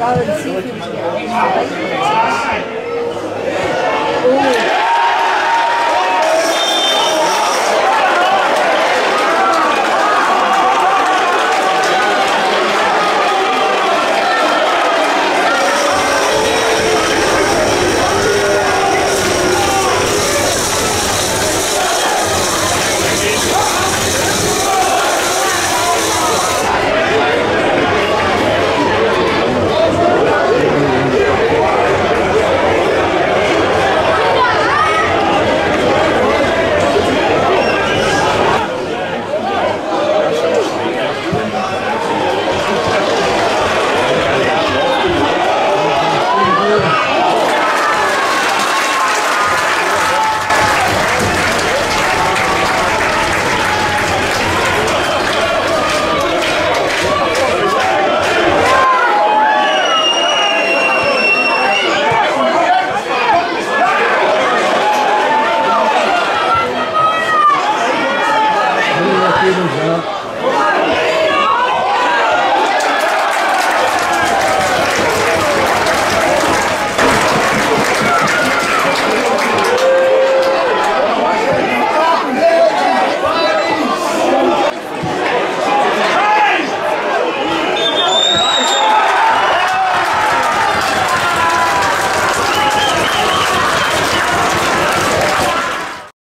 Rather than see people together.